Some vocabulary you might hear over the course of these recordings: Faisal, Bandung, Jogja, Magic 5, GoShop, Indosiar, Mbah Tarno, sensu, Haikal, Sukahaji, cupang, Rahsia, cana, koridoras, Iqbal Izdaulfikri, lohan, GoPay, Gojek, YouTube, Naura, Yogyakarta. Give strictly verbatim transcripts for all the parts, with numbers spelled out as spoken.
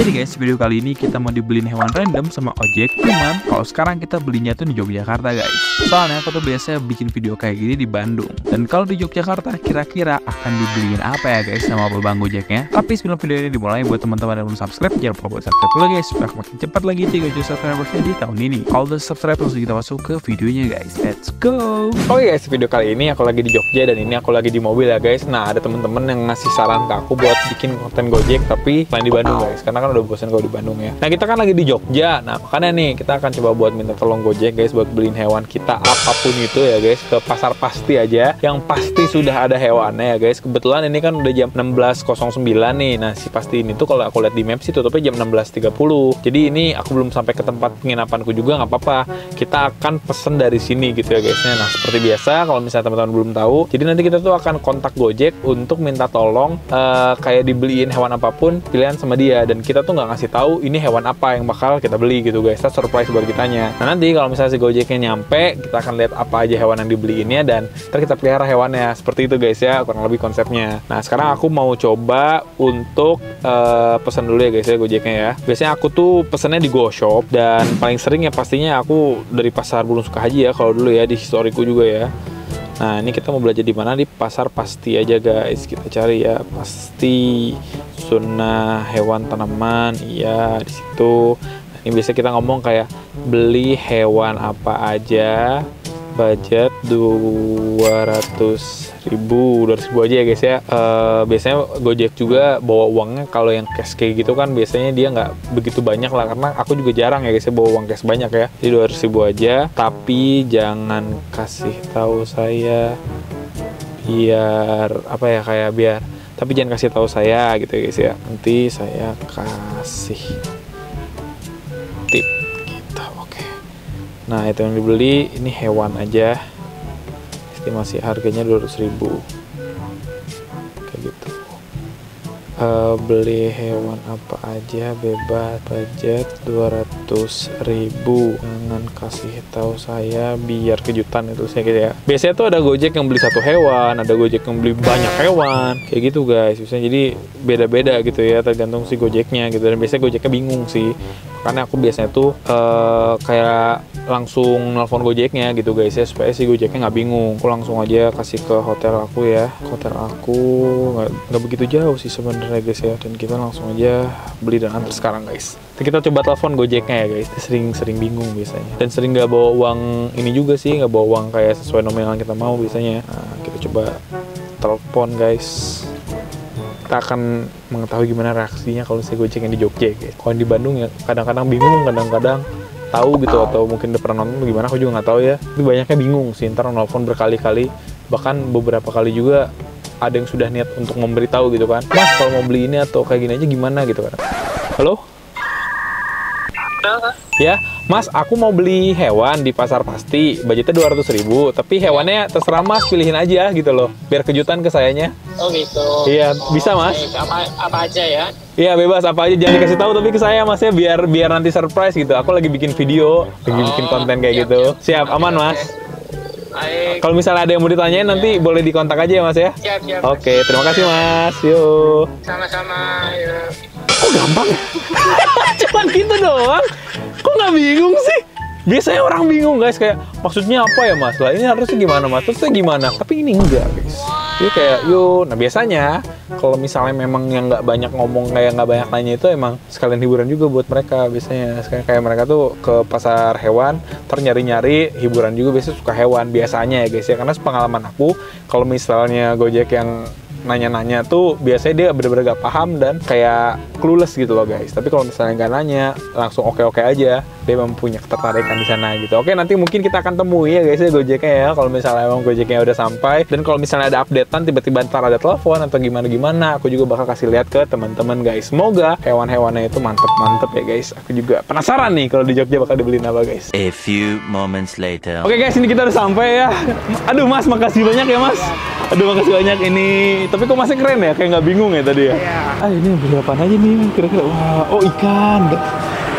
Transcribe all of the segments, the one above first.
Jadi guys, video kali ini kita mau dibeliin hewan random sama Ojek. Cuman kalau sekarang kita belinya tuh di Yogyakarta guys. Soalnya aku tuh biasanya bikin video kayak gini di Bandung. Dan kalau di Yogyakarta kira-kira akan dibeliin apa ya guys sama abang Gojeknya. Tapi sebelum video ini dimulai, buat teman-teman yang belum subscribe, jangan lupa buat subscribe dulu guys. Supaya makin cepat lagi tiga juta subscriber-nya di tahun ini. Kalau udah subscribe, langsung kita masuk ke videonya guys. Let's go. Oke guys, video kali ini aku lagi di Jogja dan ini aku lagi di mobil ya guys. Nah, ada teman-teman yang ngasih saran ke aku buat bikin konten Gojek tapi main di Bandung guys. Karena kan udah bosan kalau di Bandung ya. Nah, kita kan lagi di Jogja. Nah, makanya nih kita akan coba buat minta tolong Gojek guys buat beliin hewan kita apapun itu ya guys, ke pasar pasti aja. Yang pasti sudah ada hewannya ya guys. Kebetulan ini kan udah jam enam belas nol sembilan nih. Nah, si pasti ini tuh kalau aku lihat di map sih tutupnya jam enam belas tiga puluh. Jadi ini aku belum sampai ke tempat penginapanku juga, nggak apa-apa. Kita akan pesen dari sini gitu ya guys. Nah, seperti biasa kalau misalnya teman-teman belum tahu, jadi nanti kita tuh akan kontak Gojek untuk minta tolong uh, kayak dibeliin hewan apapun pilihan sama dia. Dan kita tuh nggak ngasih tahu ini hewan apa yang bakal kita beli gitu guys. Kita surprise buat kitanya. Nah, nanti kalau misalnya si Gojeknya nyampe, kita akan lihat apa aja hewan yang dibeliinnya dan ntar kita pelihara hewannya. Seperti itu guys ya, kurang lebih konsepnya. Nah, sekarang aku mau coba untuk uh, pesan dulu ya guys ya Gojeknya ya. Biasanya aku tuh pesannya di GoShop dan paling sering ya pastinya aku dari pasar Bulung Sukahaji ya kalau dulu ya, di historiku juga ya. Nah, ini kita mau belajar di mana, di pasar pasti aja guys. Kita cari ya, pasti sunnah hewan tanaman, iya di situ. Nah, ini biasa kita ngomong kayak beli hewan apa aja, budget dua ratus ribu dua ratus ribu aja ya guys ya. E, biasanya Gojek juga bawa uangnya kalau yang cash kayak gitu kan biasanya dia nggak begitu banyak lah, karena aku juga jarang ya guys ya bawa uang cash banyak ya. Jadi dua ratus ribu aja, tapi jangan kasih tahu saya biar apa ya, kayak biar tapi jangan kasih tahu saya gitu ya guys ya, nanti saya kasih tip gitu. Oke. Nah, itu yang dibeli, ini hewan aja. Estimasi harganya dua ratus ribu. Kayak gitu. Uh, beli hewan apa aja bebas, budget dua ratus ribu. Jangan kasih tahu saya biar kejutan itu saya gitu ya. Biasanya tuh ada Gojek yang beli satu hewan, ada Gojek yang beli banyak hewan. Kayak gitu guys. Biasanya jadi beda-beda gitu ya, tergantung si Gojeknya gitu. Dan biasanya Gojeknya bingung sih. Karena aku biasanya tuh uh, kayak langsung nelfon Gojeknya gitu guys ya, supaya si Gojeknya nggak bingung. Aku langsung aja kasih ke hotel aku ya, hotel aku nggak begitu jauh sih sebenarnya guys ya. Dan kita langsung aja beli dan antar sekarang guys. Kita coba telepon Gojeknya ya guys. Sering-sering bingung biasanya dan sering nggak bawa uang ini juga sih, nggak bawa uang kayak sesuai nominal yang kita mau biasanya. Nah, kita coba telepon guys. Kita akan mengetahui gimana reaksinya kalau saya Gojek yang di Jogja gitu. Kalau di Bandung ya kadang-kadang bingung, kadang-kadang tahu gitu, atau mungkin udah pernah nonton gimana, aku juga nggak tahu ya. Itu banyaknya bingung sih, ntar nelfon berkali-kali, bahkan beberapa kali juga ada yang sudah niat untuk memberitahu gitu kan, mas kalau mau beli ini atau kayak gini aja gimana gitu kan. Halo? Halo? Ya, mas aku mau beli hewan di pasar pasti, budgetnya dua ratus ribu, tapi hewannya terserah mas pilihin aja gitu loh, biar kejutan ke sayanya. Oh gitu. Iya, oh, bisa mas. Okay. Apa, apa aja ya? Iya bebas, apa aja, jangan dikasih tahu tapi ke saya mas ya, biar biar nanti surprise gitu. Aku lagi bikin video, lagi oh, bikin konten kayak siap, gitu. Siap, siap aman okay. Mas. Kalau misalnya ada yang mau ditanyain ya, nanti boleh dikontak aja ya mas ya. Siap, siap. Oke, okay, terima kasih mas. Yuk. Sama-sama. Kok gampang? Cuman gitu doang. Kok nggak bingung sih? Biasanya orang bingung guys, kayak maksudnya apa ya mas? Lah ini harusnya gimana mas? Terusnya gimana? Tapi ini enggak guys. Jadi kayak yuk, nah biasanya kalau misalnya memang yang nggak banyak ngomong, kayak nggak banyak nanya itu emang sekalian hiburan juga buat mereka biasanya. Sekalian kayak mereka tuh ke pasar hewan, ternyari-nyari hiburan juga, biasanya suka hewan biasanya ya guys ya. Karena pengalaman aku kalau misalnya Gojek yang nanya-nanya tuh biasanya dia bener-bener gak paham dan kayak clueless gitu loh guys. Tapi kalau misalnya nggak nanya, langsung oke-oke aja, dia mempunyai ketertarikan di sana gitu. Oke, nanti mungkin kita akan temui ya guys ya Gojeknya ya, kalau misalnya emang Gojeknya udah sampai. Dan kalau misalnya ada updatean, tiba-tiba ntar ada telepon atau gimana-gimana, aku juga bakal kasih lihat ke teman-teman guys. Semoga hewan-hewannya itu mantep-mantep ya guys. Aku juga penasaran nih kalau di Jogja bakal dibeliin apa guys. A few moments later. Oke guys, ini kita udah sampai ya. Aduh mas, makasih banyak ya mas. Aduh makasih banyak ini. Tapi kok masih keren ya, kayak nggak bingung ya tadi ya. Iya. Ah ini beli apaan aja nih kira-kira? Wah, oh ikan.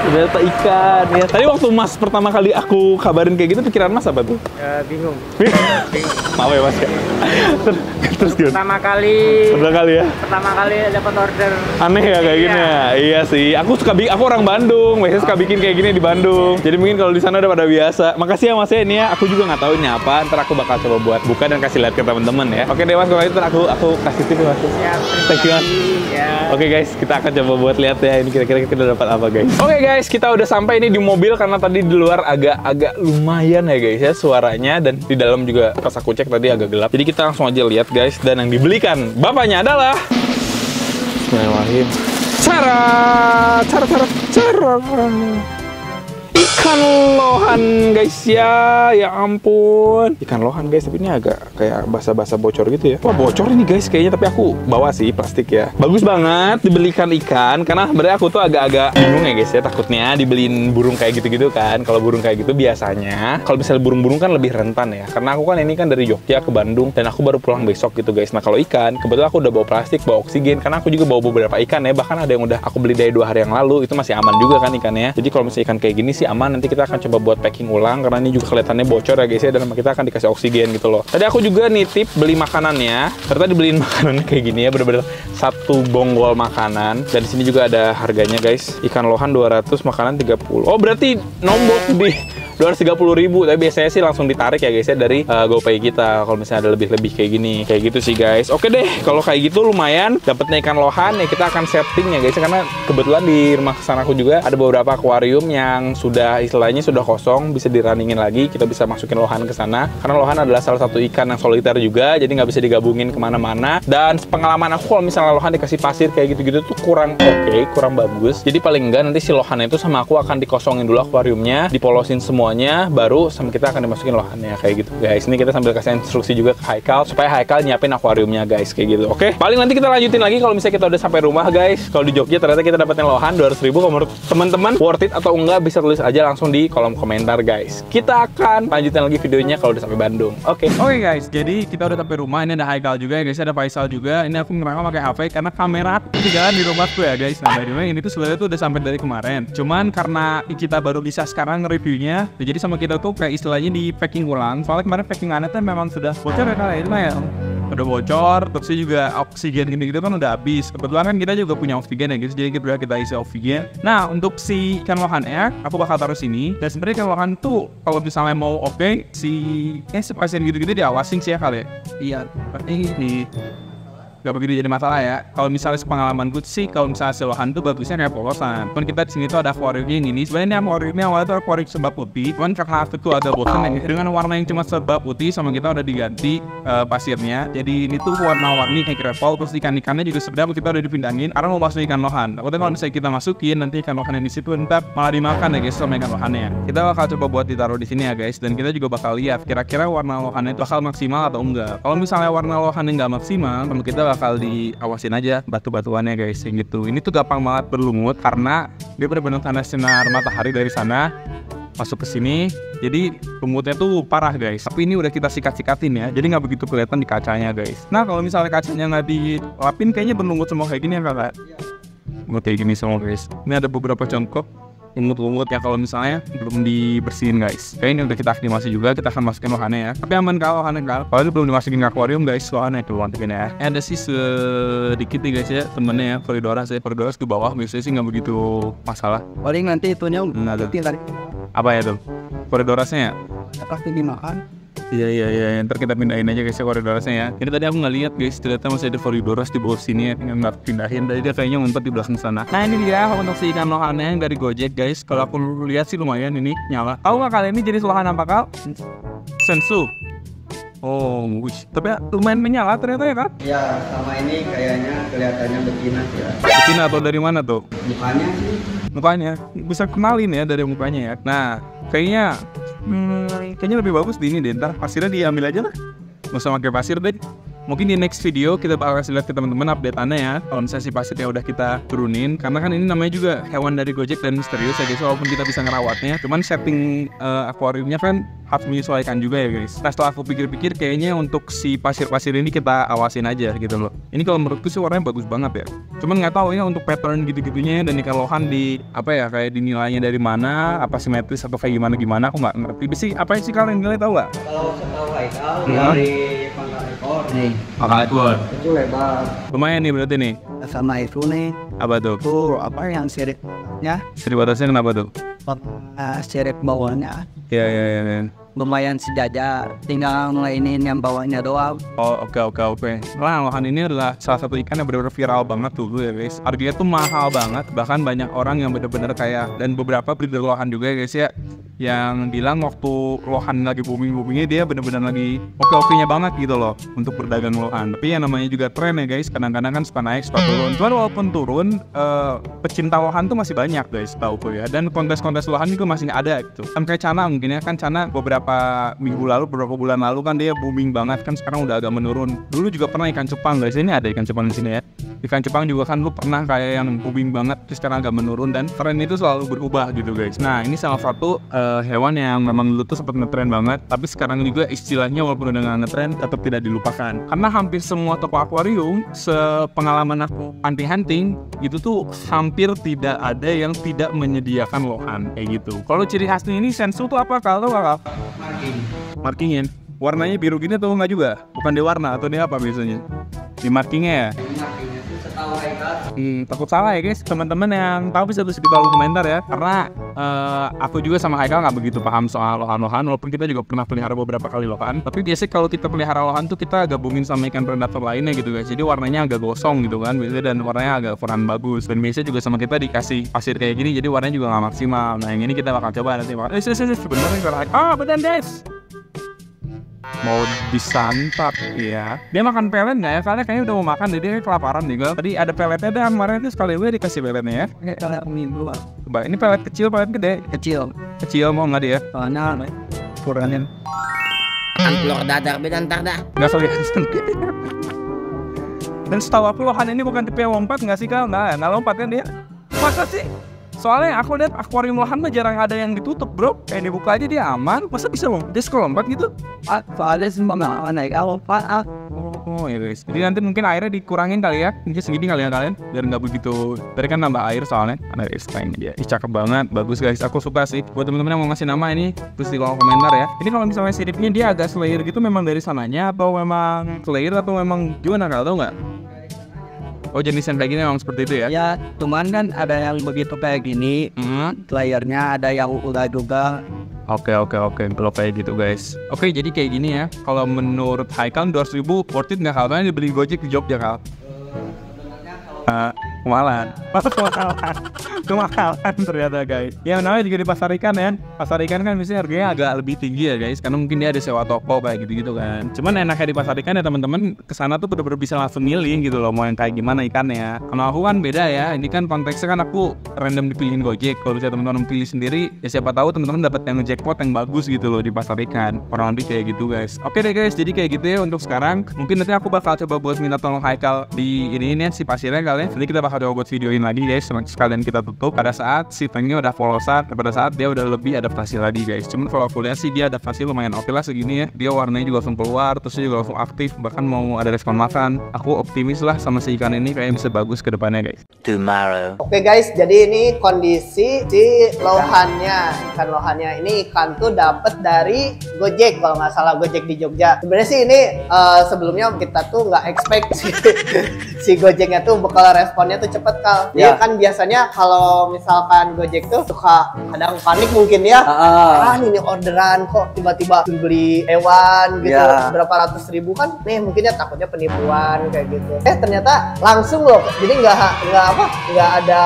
Ternyata ikan ya. Tadi waktu Mas pertama kali aku kabarin kayak gitu, pikiran Mas apa tuh? Uh, bingung. Bingung. Maaf ya Mas ya. Terus gimana? Pertama kali. Pertama kali ya. Pertama kali dapat order. Aneh ya kayak iya. gini ya. Iya sih. Aku suka bikin. Aku orang Bandung. Biasanya suka bikin kayak gini di Bandung. Jadi mungkin kalau di sana udah pada biasa. Makasih ya Mas ya. Ini ya. Aku juga nggak tahu ini apa. Ntar aku bakal coba buat buka dan kasih lihat ke teman-teman ya. Oke deh Mas, kalau itu aku aku kasih tip Mas. Siap. Thank you Mas. Yeah. Oke guys, kita akan coba buat lihat ya. Ini kira-kira kita dapat apa guys? Oke okay guys, kita udah sampai ini di mobil karena tadi di luar agak-agak lumayan ya guys ya suaranya, dan di dalam juga pas aku cek tadi agak gelap. Jadi kita langsung aja lihat guys, dan yang dibelikan bapaknya adalah Bismillahirrahmanirrahim. Cara, cara, cara, cara. Ikan lohan guys ya, ya ampun. Ikan lohan guys, tapi ini agak kayak basah-basah bocor gitu ya. Wah bocor ini guys kayaknya, tapi aku bawa sih plastik ya. Bagus banget dibelikan ikan, karena sebenarnya aku tuh agak-agak bingung ya guys ya. Takutnya dibeliin burung kayak gitu-gitu kan. Kalau burung kayak gitu biasanya, kalau misalnya burung-burung kan lebih rentan ya. Karena aku kan ini kan dari Jogja ke Bandung, dan aku baru pulang besok gitu guys. Nah kalau ikan, kebetulan aku udah bawa plastik, bawa oksigen. Karena aku juga bawa beberapa ikan ya. Bahkan ada yang udah aku beli dari dua hari yang lalu, itu masih aman juga kan ikannya. Jadi kalau misalnya ikan kayak gini sih aman, nanti kita akan coba buat packing ulang karena ini juga kelihatannya bocor ya guys ya, dan kita akan dikasih oksigen gitu loh. Tadi aku juga nitip beli makanannya, ternyata dibeliin makanan kayak gini ya, bener-bener satu bonggol makanan, dan di sini juga ada harganya guys. Ikan lohan dua ratus, makanan tiga puluh. Oh berarti nombok di dua ratus tiga puluh ribu, tapi biasanya sih langsung ditarik ya guys ya dari uh, GoPay kita kalau misalnya ada lebih-lebih kayak gini. Kayak gitu sih guys. Oke deh, kalau kayak gitu lumayan dapatnya ikan lohan ya. Kita akan setting ya guys, karena kebetulan di rumah kesana aku juga ada beberapa akuarium yang sudah istilahnya sudah kosong, bisa dirunningin lagi, kita bisa masukin lohan ke sana. Karena lohan adalah salah satu ikan yang soliter juga, jadi nggak bisa digabungin kemana-mana. Dan pengalaman aku kalau misalnya lohan dikasih pasir kayak gitu-gitu tuh kurang oke, okay, kurang bagus. Jadi paling enggak nanti si lohan itu sama aku akan dikosongin dulu akuariumnya, dipolosin semua, baru sama kita akan dimasukin lohannya kayak gitu guys. Ini kita sambil kasih instruksi juga ke Haikal supaya Haikal nyiapin akuariumnya guys kayak gitu. Oke, paling nanti kita lanjutin lagi kalau misalnya kita udah sampai rumah guys. Kalau di Jogja ternyata kita dapetin lohan dua ratus ribu. Kalau menurut teman-teman worth it atau enggak bisa tulis aja langsung di kolom komentar guys. Kita akan lanjutin lagi videonya kalau udah sampai Bandung. Oke. Oke guys, jadi kita udah sampai rumah. Ini ada Haikal juga ya guys, ada Faisal juga. Ini aku ngerekam pakai H P karena kamera ketinggalan di rumahku ya guys. Nah, by the way ini tuh sebenarnya tuh udah sampai dari kemarin. Cuman karena kita baru bisa sekarang reviewnya, jadi sama kita tuh kayak istilahnya di packing ulang. Soalnya kemarin packing anaknya memang sudah bocor ya kali ya, udah bocor. Terus juga oksigen gitu-gitu kan udah habis. Kebetulan kan kita juga punya oksigen ya guys, jadi kita kita isi oksigen. Nah untuk si ikan lohan air aku bakal taruh sini. Dan sebenarnya ikan lohan tuh kalau misalnya mau oke okay, si eh si pasien gitu-gitu diawasin sih ya kali ya. Iya ini gak begitu jadi masalah ya. Kalau misalnya sepengalamanku sih, kalau misalnya selohan tuh bagusnya kayak polosan. Cuman kita di sini tuh ada akuariumnya yang ini. Sebenarnya akuariumnya awalnya tuh akuarium sebab putih. Cuman karena itu ada bosan ya. Dengan warna yang cuma sebab putih sama kita udah diganti uh, pasirnya. Jadi ini tuh warna-warni kayak krepol. Terus ikan-ikannya juga sebenarnya kita udah dipindangin. Karena mau masuk ikan lohan. Takutnya kalau misalnya kita masukin nanti ikan lohan yang di situ entar malah dimakan ya guys sama ikan lohannya. Kita bakal coba buat ditaruh di sini ya guys. Dan kita juga bakal lihat kira-kira warna lohannya itu bakal maksimal atau enggak. Kalau misalnya warna lohannya nggak maksimal, kalau kita bakal diawasin aja batu-batuannya guys yang gitu. Ini tuh gampang banget berlumut karena dia benar-benar kena sinar matahari dari sana masuk ke sini. Jadi lumutnya tuh parah guys. Tapi ini udah kita sikat-sikatin ya, jadi nggak begitu kelihatan di kacanya guys. Nah kalau misalnya kacanya nggak dilapin kayaknya berlumut semua kayak gini ya kakak. Lumut kayak gini semua guys. Ini ada beberapa contoh lumut-lumut ya kalau misalnya belum dibersihin guys. Kayak ini udah kita aktifasi juga, kita akan masukin lohannya ya. Tapi aman kalau lohannya kalau kalau itu belum dimasukin ke akuarium guys, lohannya itu mantepin ya. Ada sih sedikit nih guys ya temennya ya, koridornya saya koridornya ke bawah biasanya sih nggak begitu masalah. Paling nanti itunya nggak ada tadi. Apa ya tuh? Koridornya ya? Pasti dimakan. Iya iya iya, ntar kita pindahin aja guys ya koridorasnya ya. Ini tadi aku nggak lihat guys, ternyata masih ada koridoras di bawah sini ya, tinggal nggak pindahin. Tadi dia kayaknya ngumpet di belakang sana. Nah ini dia untuk si ikan lohan yang dari Gojek guys. Kalau aku lihat sih lumayan ini nyala. Tahu nggak kali ini jenis lohan apa kal? Sensu. Oh, wish. Tapi lumayan menyala ternyata ya kan? Iya, sama ini kayaknya kelihatannya betina ya. Betina atau dari mana tuh? Mukanya sih. Mukanya, bisa kenalin ya dari mukanya ya. Nah, kayaknya Hmm, kayaknya lebih bagus di ini deh, ntar pasirnya diambil aja lah. Nggak usah pakai pasir deh. Mungkin di next video kita bakal kasih lihat ke teman-teman update-annya ya. Konsesi pasirnya udah kita turunin, karena kan ini namanya juga hewan dari Gojek dan misterius ya guys. Walaupun kita bisa ngerawatnya, cuman setting uh, akuariumnya kan harus menyesuaikan juga ya guys. Nah setelah aku pikir-pikir, kayaknya untuk si pasir-pasir ini kita awasin aja gitu loh. Ini kalau menurutku sih warnanya bagus banget ya. Cuman nggak tahu ya untuk pattern gitu-gitunya dan ikalohan di apa ya, kayak dinilainya dari mana, apa simetris atau kayak gimana-gimana, aku nggak ngerti. Bisi apa sih kalian nilai tahu nggak? Kalau setahu Haikal dari pangkal ekor nih. Pangkal ekor itu lebar. Lumayan nih berarti nih. Sama itu nih. Apa tuh? Tuh apa yang siripnya? Sirip atasnya kenapa tuh? Uh, sirip bawahnya. Ya ya ya. ya. Lumayan sejajar, tinggal ngelainin yang bawahnya doang. Oh oke okay, oke okay, oke. Okay. Nah lohan ini adalah salah satu ikan yang benar-benar viral banget dulu ya guys. Harganya tuh mahal banget, bahkan banyak orang yang benar-benar kayak, dan beberapa breeder lohan juga ya guys ya, yang bilang waktu lohan lagi booming-boomingnya dia bener-bener lagi oke-okenya banget gitu loh untuk berdagang lohan. Tapi yang namanya juga tren ya guys, kadang-kadang kan suka naik suka turun. Cuman walaupun turun, uh, pecinta lohan tuh masih banyak guys tauku ya, dan kontes-kontes lohan itu masih ada gitu. Kan kayak Cana mungkin ya, kan Cana beberapa minggu lalu, beberapa bulan lalu kan dia booming banget, kan sekarang udah agak menurun. Dulu juga pernah ikan cupang guys, ini ada ikan cupang di sini ya. Ikan cupang juga kan lu pernah kayak yang booming banget, terus sekarang agak menurun, dan tren itu selalu berubah gitu guys. Nah ini salah satu uh, hewan yang memang dulu tuh sempat ngetren banget, tapi sekarang juga istilahnya walaupun udah nggak ngetren tetap tidak dilupakan. Karena hampir semua toko akuarium sepengalaman aku anti hunting itu tuh hampir tidak ada yang tidak menyediakan lohan kayak gitu. Kalau ciri khasnya ini sensu tuh apa kalau apa? Marking. Markingin. Warnanya biru gini tuh nggak juga? Bukan di warna atau di apa biasanya? Di markingnya ya. Hmm, takut salah ya guys, teman-teman yang tahu bisa tulis di kolom komentar ya, karena uh, aku juga sama Haikal nggak begitu paham soal lohan-lohan, walaupun kita juga pernah pelihara beberapa kali lohan. Tapi biasanya kalau kita pelihara lohan tuh kita gabungin sama ikan predator lainnya gitu guys, jadi warnanya agak gosong gitu kan biasanya, dan warnanya agak kurang bagus. Dan biasanya juga sama kita dikasih pasir kayak gini, jadi warnanya juga nggak maksimal. Nah yang ini kita bakal coba nanti. Eh sih sih sebenarnya kita ah benar guys, mau disantap ya. Dia makan pelet nggak ya? Karena kayaknya udah mau makan, jadi dia kelaparan nih gue. Tadi ada peletnya, ada kemarin itu sekali gue dikasih peletnya ya. Pelet minggu lah. Coba ini pelet kecil, pelet gede. Kecil. Kecil mau nggak dia? Oh, nah, kurangin. Amplor dadar beda ntar dah. Nggak kelihatan. Dan setahu aku lohan ini bukan tipe lompat nggak sih kal? Nah, nah lompat kan dia. Masa sih? Soalnya aku lihat akuarium lohan mah jarang ada yang ditutup bro, kayak dibuka aja dia aman. Masa bisa bang? Dia lompat gitu? Soalnya sempat nggak naik lompat. Oh ya guys, jadi nanti mungkin airnya dikurangin kali ya, mungkin segini kali ya kalian, biar nggak begitu. Tadi kan nambah air soalnya, ada explain dia. Ih cakep banget, bagus guys, aku suka sih. Buat temen-temen yang mau ngasih nama ini, terus di kolom komentar ya. Ini kalau misalnya siripnya dia agak slayer gitu, memang dari sananya atau memang slayer atau memang gimana kalau tau nggak? Oh jenisnya kayak gini memang seperti itu ya? Ya, cuman kan ada yang begitu kayak gini, mm. Layarnya ada yang udah juga. Oke oke oke, kalau kayak gitu guys. Oke okay, jadi kayak gini ya. Kalau menurut Haikal dua ratus ribu worth it nggak kalau tanya dibeli Gojek di Jogja kal? Uh, kemalan, kemalan, kemalan ternyata guys. Ya namanya juga di pasar ikan ya. Pasar ikan kan biasanya harganya agak lebih tinggi ya guys, karena mungkin dia ada sewa toko kayak gitu-gitu kan. Cuman enaknya di pasar ikan ya teman-teman, kesana tuh bener-bener bisa langsung milih gitu loh mau yang kayak gimana ikannya. Karena aku kan beda ya, ini kan konteksnya kan aku random dipilihin Gojek. Kalau bisa teman-teman pilih sendiri, ya siapa tahu teman-teman dapat yang jackpot yang bagus gitu loh di pasar ikan. Kurang lebih kayak gitu guys. Oke deh guys, jadi kayak gitu ya untuk sekarang. Mungkin nanti aku bakal coba buat minta tolong Haikal di ini ini si pasirnya. Nanti kita bakal coba buat videoin lagi guys, sekalian kita tutup pada saat si tengnya udah polosan, pada saat dia udah lebih adaptasi lagi guys. Cuman kalau aku lihat sih dia adaptasi lumayan oke lah segini ya, dia warnanya juga langsung keluar, terus dia juga langsung aktif, bahkan mau ada respon makan. Aku optimis lah sama si ikan ini kayaknya bisa bagus ke depannya guys. Tomorrow. Oke guys, jadi ini kondisi si lohannya, ikan lohannya ini ikan tuh dapet dari Gojek kalau nggak salah, Gojek di Jogja. Sebenarnya sih ini uh, sebelumnya kita tuh nggak expect si, si Gojeknya tuh bakal kalau responnya tuh cepet kal, dia yeah. Kan biasanya kalau misalkan Gojek tuh suka kadang panik mungkin ya, ah uh, uh. ini orderan kok tiba-tiba beli hewan gitu, yeah. Berapa ratus ribu kan, nih mungkinnya takutnya penipuan kayak gitu. Eh ternyata langsung loh, jadi nggak nggak apa, nggak ada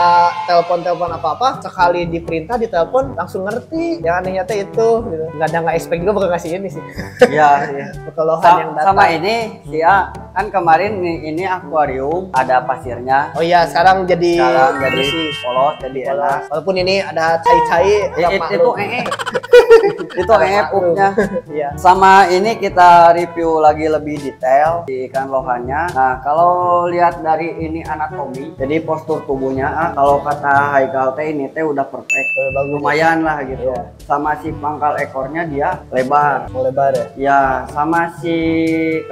telepon-telepon apa-apa, sekali diperintah ditelepon langsung ngerti. Yang anehnya tuh itu, gitu. Nggak ada nggak expect juga bakal ngasih ini sih. Yeah. Iya. Pelohan Sa yang datang. Sama ini dia kan kemarin ini akuarium ada pasirnya. Oh iya, sekarang jadi sekarang jadi polos, jadi polos. Enak. Walaupun ini ada cai-cai. Itu eh. Itu e-booknya. Iya. Sama ini kita review lagi lebih detail di ikan lohannya. Nah, kalau lihat dari ini anatomi, jadi postur tubuhnya, ah, kalau kata Haikal teh ini teh udah perfect. Lumayan lah gitu. Iya. Sama si pangkal ekornya dia lebar. Mau lebar ya? Ya, sama si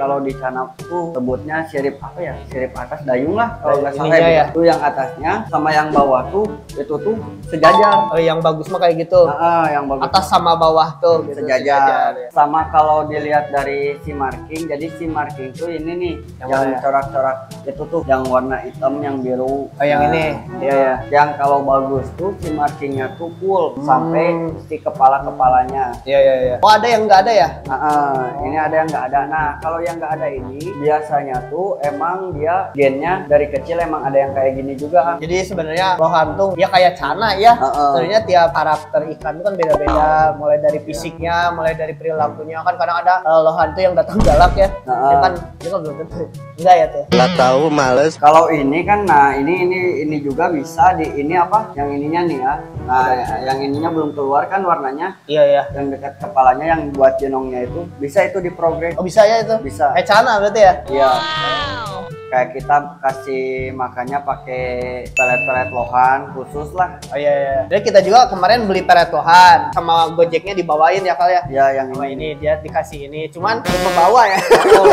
kalau di canap tuh sebutnya sirip apa ya? Sirip atas dayung lah kalau nggak salah ya. Itu yang atasnya sama yang bawah tuh itu tuh sejajar. Oh, yang bagus mah kayak gitu. Nah, yang bagus. Atas sama bawah tuh gitu, sejajar. sejajar ya. Sama kalau dilihat dari si marking, jadi si marking tuh ini nih yang, yang corak-corak itu tuh yang warna hitam, yang biru. Oh, yang nah, ini. Iya ya. Yang kalau bagus tuh si markingnya tuh full hmm. sampai si kepala-kepalanya. Iya iya iya. Oh, ada yang nggak ada ya? Nah, uh, ini ada yang nggak ada. Nah, kalau yang nggak ada ini biasanya tuh emang dia gennya dari kecil emang ada yang kayak gini juga. Jadi sebenarnya lohan tuh ya kayak cana ya. Uh -uh. Sebenarnya tiap karakter ikan itu kan beda-beda, mulai dari fisiknya, mulai dari perilakunya. Kan kadang ada uh, lohan tuh yang datang galak ya. Uh -uh. Dia kan dia kan belum tentu. Enggak ya tuh. Enggak tahu, males. Kalau ini kan nah ini ini ini juga bisa di ini apa? Yang ininya nih ya. Nah, ya, yang ininya belum keluar kan warnanya. Iya ya. Yang dekat kepalanya yang buat jenongnya itu bisa itu diprogres. Oh, bisa ya itu? Bisa. Kayak cana berarti ya? Iya. Wow. Kayak kita kasih makannya pakai pelet-pelet lohan khusus lah. Oh iya iya. Jadi kita juga kemarin beli pelet lohan sama Gojeknya dibawain ya Kal ya. Iya yang sama ini. ini dia dikasih ini. Cuman ke bawah ya.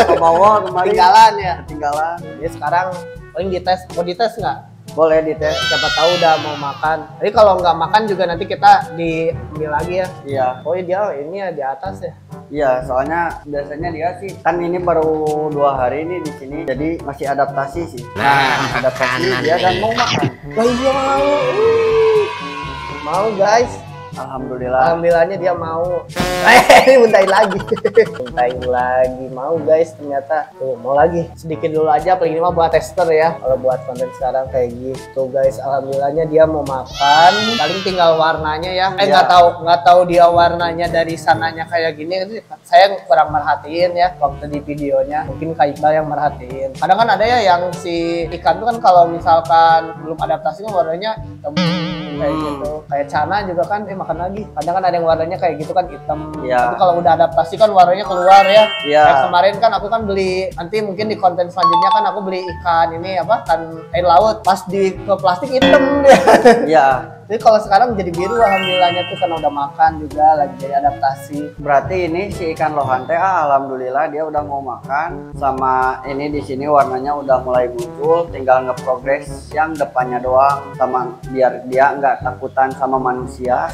Ke bawah kemarin. Ketinggalan ya. Ketinggalan. Jadi sekarang paling dites. Mau dites nggak? Boleh dites, siapa tahu udah mau makan. Jadi kalau nggak makan juga nanti kita diambil lagi ya. Iya. Oh iya, dia ini ya di atas ya. Iya, soalnya biasanya dia sih kan ini baru dua hari ini di sini, jadi masih adaptasi sih. Nah, adaptasi dia dan mau makan. Nah, dia mau, mau guys. Alhamdulillah. Alhamdulillahnya dia mau. Eh, muntahin lagi. Muntahin lagi. Mau guys, ternyata tuh mau lagi. Sedikit dulu aja, paling ini mah buat tester ya. Kalau buat konten sekarang kayak gitu guys. Alhamdulillahnya dia mau makan. Paling tinggal warnanya ya. Eh nggak ya. tahu nggak tahu dia warnanya dari sananya kayak gini. Saya kurang merhatiin ya waktu di videonya. Mungkin Kak Iqbal yang merhatiin. Kadang kan ada ya yang si ikan tuh kan kalau misalkan belum adaptasi warnanya kayak gitu. Kayak cana juga kan. Eh, makan lagi. Kadang kan ada yang warnanya kayak gitu kan hitam. Ya. Tapi kalau udah adaptasi kan warnanya keluar ya. Ya. Kayak kemarin kan aku kan beli, nanti mungkin di konten selanjutnya kan aku beli ikan ini apa? Ikan air laut. Pas di ke plastik hitam. Ya. Jadi kalau sekarang menjadi biru alhamdulillahnya tuh karena udah makan juga lagi jadi adaptasi. Berarti ini si ikan lohan teh ah, alhamdulillah dia udah mau makan. Sama ini di sini warnanya udah mulai muncul, tinggal ngeprogres yang depannya doang sama biar dia nggak takutan sama manusia.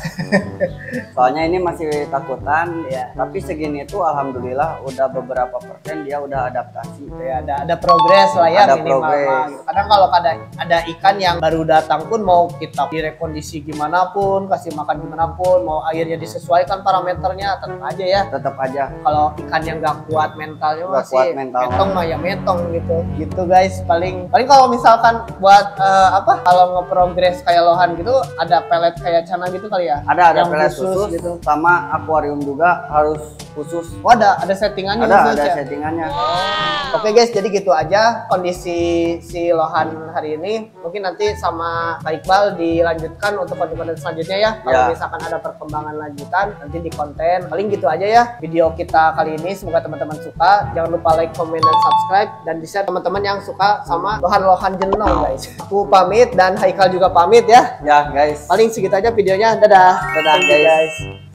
Soalnya ini masih takutan ya, tapi segini tuh alhamdulillah udah beberapa persen dia udah adaptasi. Ya, ada ada progres lah ya, ada progres. Kadang kalau ada ada ikan yang baru datang pun mau kita direkondisi gimana pun, kasih makan gimana pun, mau airnya disesuaikan parameternya tetap aja ya. Tetap aja. Kalau ikan yang gak kuat mentalnya gak masih kuat mental. Metong mah ya metong gitu. Gitu guys, paling paling kalau misalkan buat uh, apa? Kalau ngeprogres kayak lohan gitu, ada pelet kayak cana gitu kali ya. Ada ada yang pelet khusus, khusus gitu. Sama akuarium juga harus khusus. Oh, ada ada settingannya. Ada ada ya? settingannya. Wow. Oke guys, jadi gitu aja kondisi si lohan hari ini. Mungkin nanti sama Kak Iqbal dilanjutkan untuk konten-konten selanjutnya ya. Kalau ya. misalkan ada perkembangan lanjutan nanti di konten. Paling gitu aja ya video kita kali ini. Semoga teman-teman suka. Jangan lupa like, komen, dan subscribe dan di-share teman-teman yang suka sama lohan-lohan jenong guys. Aku pamit dan Haikal juga pamit ya. Ya guys. Paling segitu aja videonya. Dadah. Dadah guys.